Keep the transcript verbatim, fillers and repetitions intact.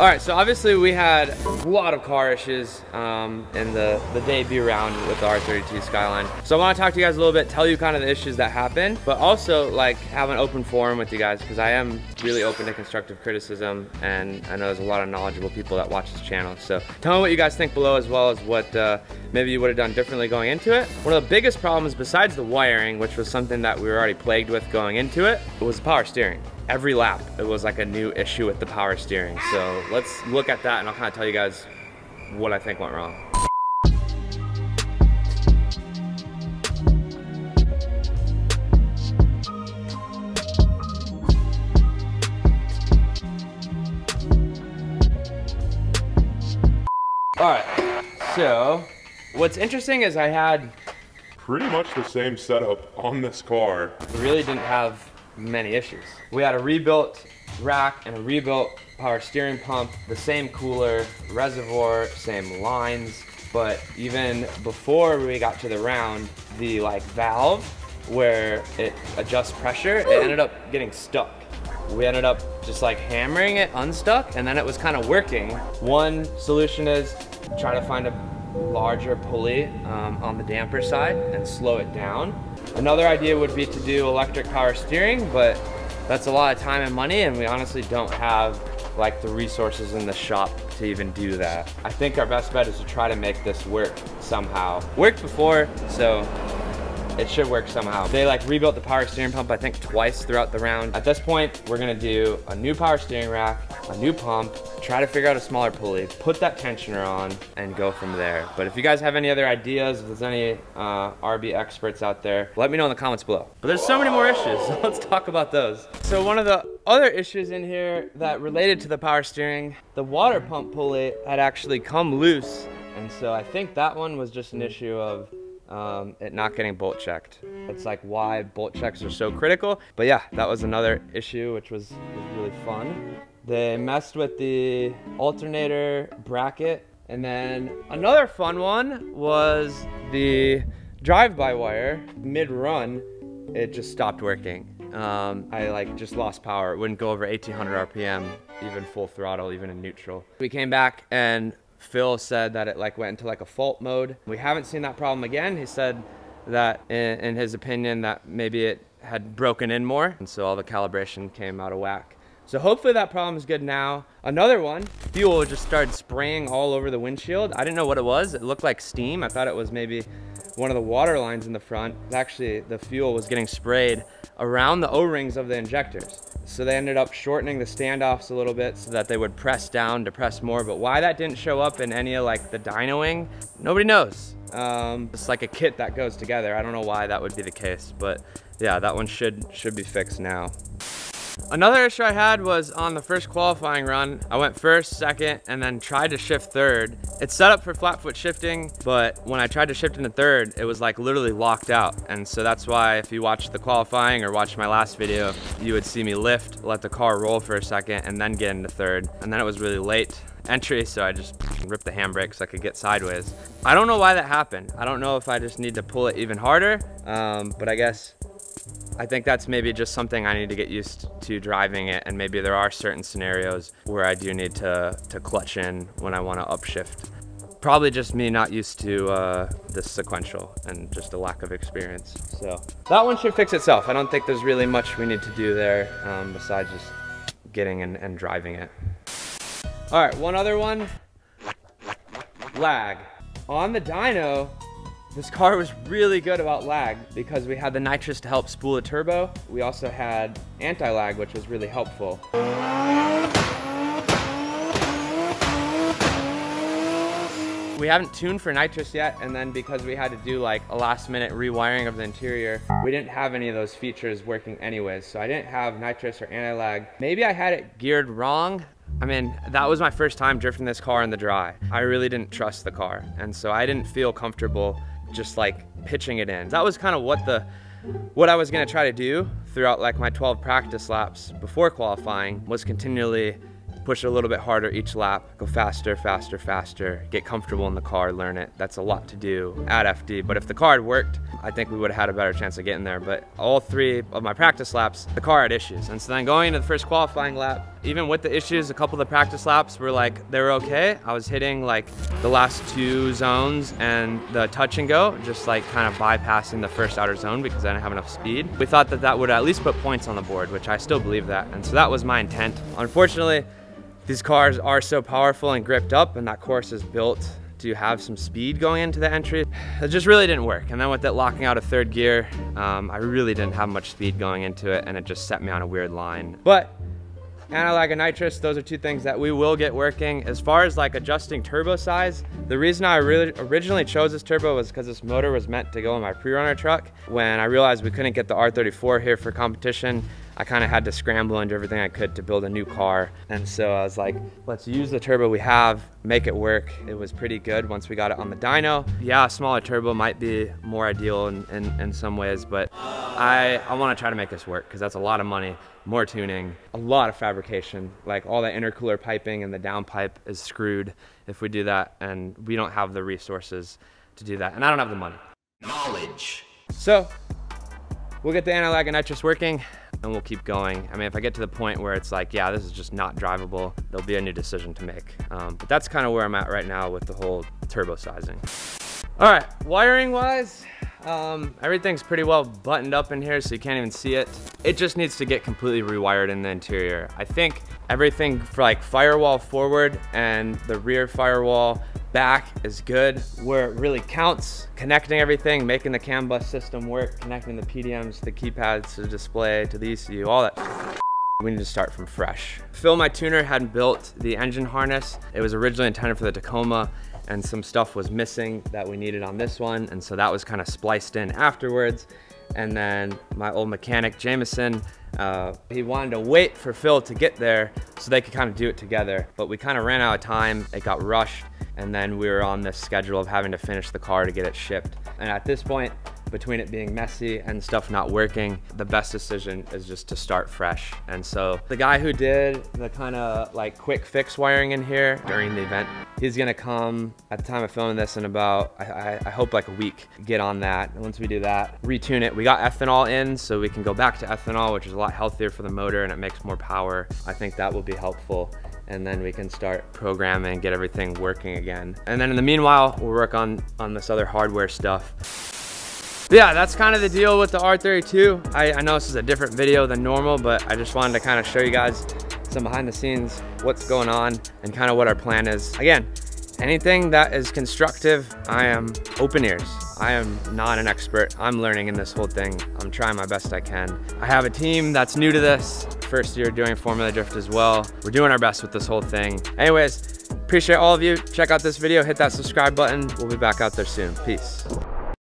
All right, so obviously we had a lot of car issues um, in the, the debut round with the R thirty-two Skyline. So I wanna talk to you guys a little bit, tell you kind of the issues that happened, but also like have an open forum with you guys, because I am really open to constructive criticism, and I know there's a lot of knowledgeable people that watch this channel. So tell me what you guys think below, as well as what uh, maybe you would've done differently going into it. One of the biggest problems, besides the wiring, which was something that we were already plagued with going into it, was the power steering. Every lap, it was like a new issue with the power steering. So let's look at that, and I'll kind of tell you guys what I think went wrong. All right, so what's interesting is I had pretty much the same setup on this car. We really didn't have many issues. We had a rebuilt rack and a rebuilt power steering pump, the same cooler, reservoir, same lines, but even before we got to the round, the like valve where it adjusts pressure, it ended up getting stuck. We ended up just like hammering it unstuck, and then it was kind of working. One solution is try to find a larger pulley um, on the damper side and slow it down. Another idea would be to do electric power steering, but that's a lot of time and money, and we honestly don't have like the resources in the shop to even do that. I think our best bet is to try to make this work somehow. Worked before, so it should work somehow. They like rebuilt the power steering pump, I think twice throughout the round. At this point, we're gonna do a new power steering rack, a new pump, try to figure out a smaller pulley, put that tensioner on, and go from there. But if you guys have any other ideas, if there's any uh, R B experts out there, let me know in the comments below. But there's so many more issues, so let's talk about those. So one of the other issues in here that related to the power steering, the water pump pulley had actually come loose. And so I think that one was just an issue of Um, it not getting bolt checked. It's like why bolt checks are so critical. But yeah, that was another issue, which was, was really fun. They messed with the alternator bracket. And then another fun one was the drive-by-wire mid-run. It just stopped working. Um, I like just lost power. It wouldn't go over eighteen hundred R P M, even full throttle, even in neutral. We came back, and Phil said that it like went into like a fault mode. We haven't seen that problem again. He said that in, in his opinion that maybe it had broken in more, and so all the calibration came out of whack. So hopefully that problem is good now. Another one, fuel just started spraying all over the windshield. I didn't know what it was. It looked like steam. I thought it was maybe one of the water lines in the front. Actually, the fuel was getting sprayed around the O-rings of the injectors. So they ended up shortening the standoffs a little bit so that they would press down to press more. But why that didn't show up in any of like the dynoing, nobody knows. Um, it's like a kit that goes together. I don't know why that would be the case, but yeah, that one should, should be fixed now. Another issue I had was on the first qualifying run, I went first, second, and then tried to shift third. It's set up for flat foot shifting, but when I tried to shift into third, it was like literally locked out. And so that's why if you watch the qualifying or watch my last video, you would see me lift, let the car roll for a second, and then get into third. And then it was really late entry, so I just ripped the handbrake so I could get sideways. I don't know why that happened. I don't know if I just need to pull it even harder, um, but I guess I think that's maybe just something I need to get used to driving it, and maybe there are certain scenarios where I do need to, to clutch in when I want to upshift. Probably just me not used to uh, the sequential and just a lack of experience. So that one should fix itself. I don't think there's really much we need to do there um, besides just getting in and driving it. All right, one other one, lag. On the dyno, this car was really good about lag because we had the nitrous to help spool the turbo. We also had anti-lag, which was really helpful. We haven't tuned for nitrous yet, and then because we had to do like a last minute rewiring of the interior, we didn't have any of those features working anyways, so I didn't have nitrous or anti-lag. Maybe I had it geared wrong. I mean, that was my first time drifting this car in the dry. I really didn't trust the car, and so I didn't feel comfortable just like pitching it in. That was kind of what the what I was gonna try to do throughout like my twelve practice laps before qualifying, was continually push it a little bit harder each lap, go faster, faster, faster, get comfortable in the car, learn it. That's a lot to do at F D, but if the car had worked, I think we would have had a better chance of getting there. But all three of my practice laps, the car had issues. And so then going into the first qualifying lap, even with the issues, a couple of the practice laps were like, they were okay. I was hitting like the last two zones and the touch and go, just like kind of bypassing the first outer zone because I didn't have enough speed. We thought that that would at least put points on the board, which I still believe that. And so that was my intent. Unfortunately, these cars are so powerful and gripped up, and that course is built to have some speed going into the entry. It just really didn't work. And then with that locking out of third gear, um, I really didn't have much speed going into it, and it just set me on a weird line. But antilag and nitrous, those are two things that we will get working. As far as like adjusting turbo size, the reason I really originally chose this turbo was because this motor was meant to go in my pre-runner truck. When I realized we couldn't get the R thirty-four here for competition, I kind of had to scramble and do everything I could to build a new car. And so I was like, let's use the turbo we have, make it work. It was pretty good once we got it on the dyno. Yeah, a smaller turbo might be more ideal in, in, in some ways, but I, I want to try to make this work because that's a lot of money, more tuning, a lot of fabrication. Like all that intercooler piping and the downpipe is screwed if we do that, and we don't have the resources to do that, and I don't have the money. Knowledge. So we'll get the antilag and nitrous working, and we'll keep going. I mean, if I get to the point where it's like, yeah, this is just not drivable, there'll be a new decision to make. Um, but that's kind of where I'm at right now with the whole turbo sizing. All right, wiring wise, um, everything's pretty well buttoned up in here, so you can't even see it. It just needs to get completely rewired in the interior. I think everything for like firewall forward and the rear firewall back is good. Where it really counts, connecting everything, making the canbus system work, connecting the P D Ms, the keypads, to the display, to the E C U, all that. We need to start from fresh. Phil, my tuner, hadn't built the engine harness. It was originally intended for the Tacoma, and some stuff was missing that we needed on this one, and so that was kind of spliced in afterwards. And then my old mechanic, Jameson, uh, he wanted to wait for Phil to get there so they could kind of do it together, but we kind of ran out of time, it got rushed, and then we were on this schedule of having to finish the car to get it shipped. And at this point, between it being messy and stuff not working, the best decision is just to start fresh. And so the guy who did the kind of like quick fix wiring in here during the event, he's gonna come at the time of filming this in about, I, I hope like a week, get on that. And once we do that, retune it. We got ethanol in, so we can go back to ethanol, which is a lot healthier for the motor and it makes more power. I think that will be helpful. And then we can start programming, get everything working again. And then in the meanwhile, we'll work on, on this other hardware stuff. Yeah, that's kind of the deal with the R thirty-two. I, I know this is a different video than normal, but I just wanted to kind of show you guys some behind the scenes, what's going on and kind of what our plan is. Again, anything that is constructive, I am open ears. I am not an expert. I'm learning in this whole thing. I'm trying my best I can. I have a team that's new to this. First year doing Formula Drift as well. We're doing our best with this whole thing. Anyways, appreciate all of you. Check out this video, hit that subscribe button. We'll be back out there soon. Peace.